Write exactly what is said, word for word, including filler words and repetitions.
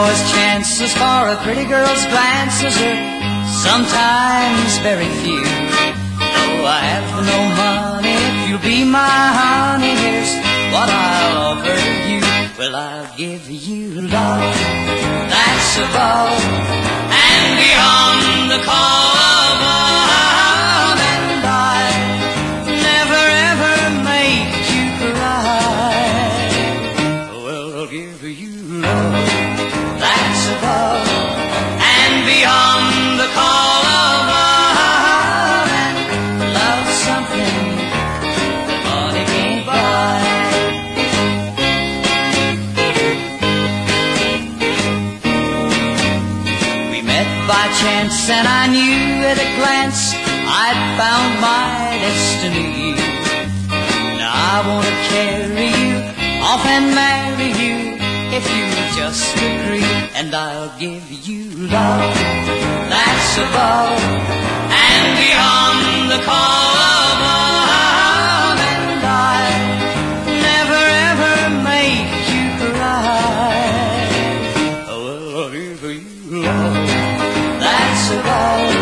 always chances for a pretty girl's glances are sometimes very few. Though I have no money, if you'll be my honey, here's what I'll offer you. Well, I'll give you love that's above and beyond the call of love, and I and I knew at a glance I'd found my destiny. Now I want to carry you off and marry you if you just agree. And I'll give you love that's above and beyond the call of love, and I'll never ever make you cry. I will give you love. Oh,